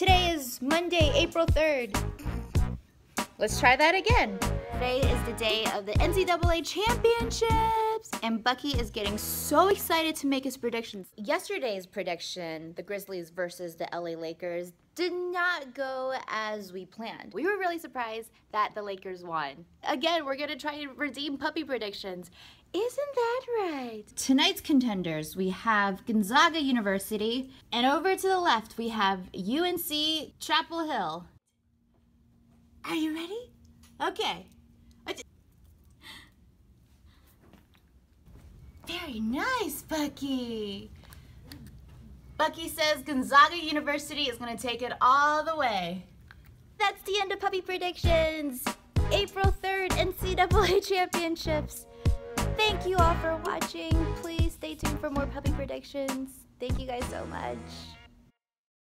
Today is Monday, April 3rd. Let's try that again. Today is the day of the NCAA championships, and Bucky is getting so excited to make his predictions. Yesterday's prediction, the Grizzlies versus the LA Lakers, did not go as we planned. We were really surprised that the Lakers won. Again, we're gonna try and redeem puppy predictions. Isn't that right? Tonight's contenders, we have Gonzaga University, and over to the left, we have UNC Chapel Hill. Are you ready? Okay. Very nice, Bucky. Bucky says Gonzaga University is gonna take it all the way. That's the end of Puppy Predictions. April 3rd, NCAA Championships. Thank you all for watching. Please stay tuned for more puppy predictions. Thank you guys so much.